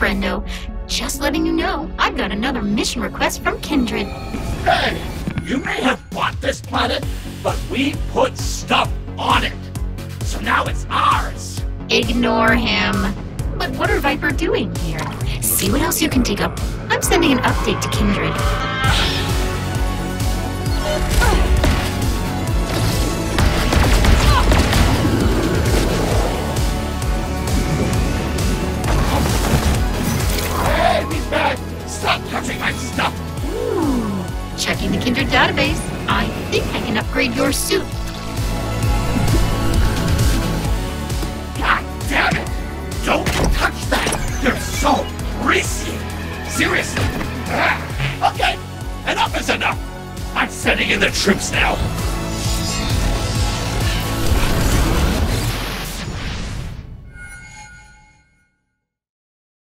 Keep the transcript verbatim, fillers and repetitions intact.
friendo. Just letting you know, I've got another mission request from Kindred. Hey, you may have bought this planet, but we put stuff on it. So now it's ours. Ignore him. But what are Viper doing here? See what else you can dig up. I'm sending an update to Kindred. Checking the Kindred database. I think I can upgrade your suit. God damn it! Don't touch that! You're so greasy! Seriously! Okay, enough is enough! I'm sending in the troops now!